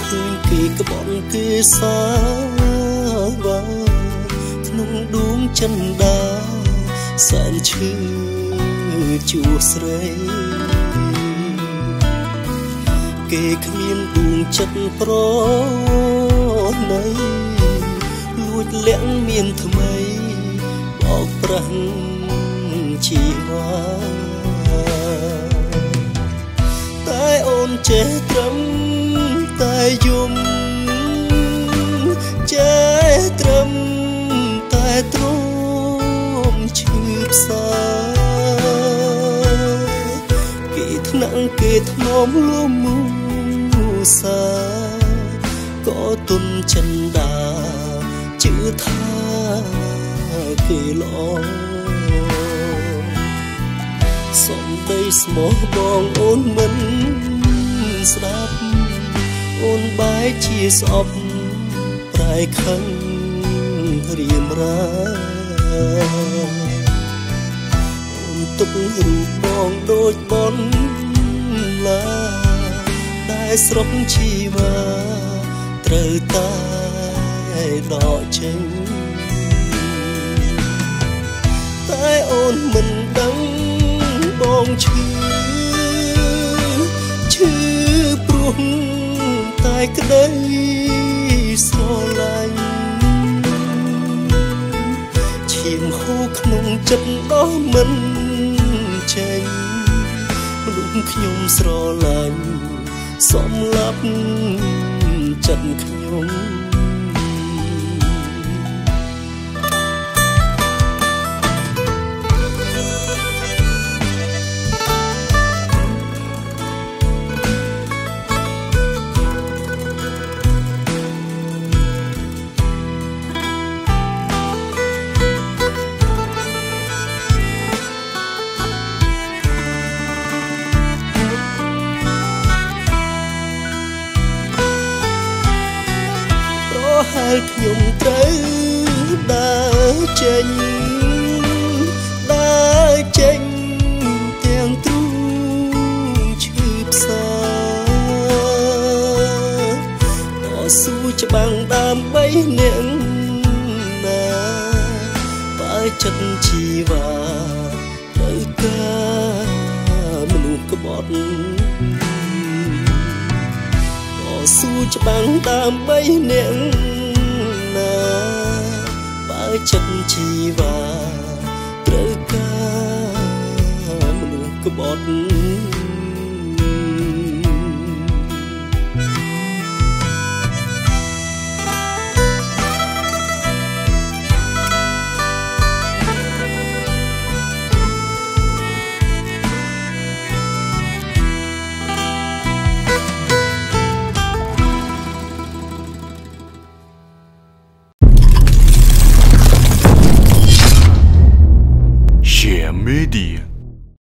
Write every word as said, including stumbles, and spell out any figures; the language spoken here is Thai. คืนกี่กระบอกกี่สาวานุ่งดวงจันดาสานชื่อจูสไรเกี่ยขมิ้นดวงจันโปรในลูดเลี้ยงเมียนทำไมบอกปรังชีวาตายโอนเจตรำตายยุ่มเจตรำตายตรมชืบสากีทนังกีทนอมล้มมูสาก็ตุนจันดาจื้อท่ากีหลอสมได้สมบองโอนเหมือนสลับโอนบายชีสอบปลายครั้งเรียมราโอนตุกรูปบองโดดบอลลาได้สรบชีวาเตยตายดอกเชงตายโอนมันดังบองชื่อชื่อปรุงตายก็ได้สลายชิมหูขนมจันน้องมันใจลุกขยมสลายสมลับจันขยมខ្ញុំត្រូវដើរចេញដើរចេញទាំងទ្រូងឈឺផ្សាតស៊ូច្បាំងដើម្បីអ្នកណាបើចិត្តជីវ៉ាត្រូវការមនុស្សក្បត់តស៊ូច្បាំងដើម្បីអ្នកจันชีวาตรึกกาหมู่กบฏ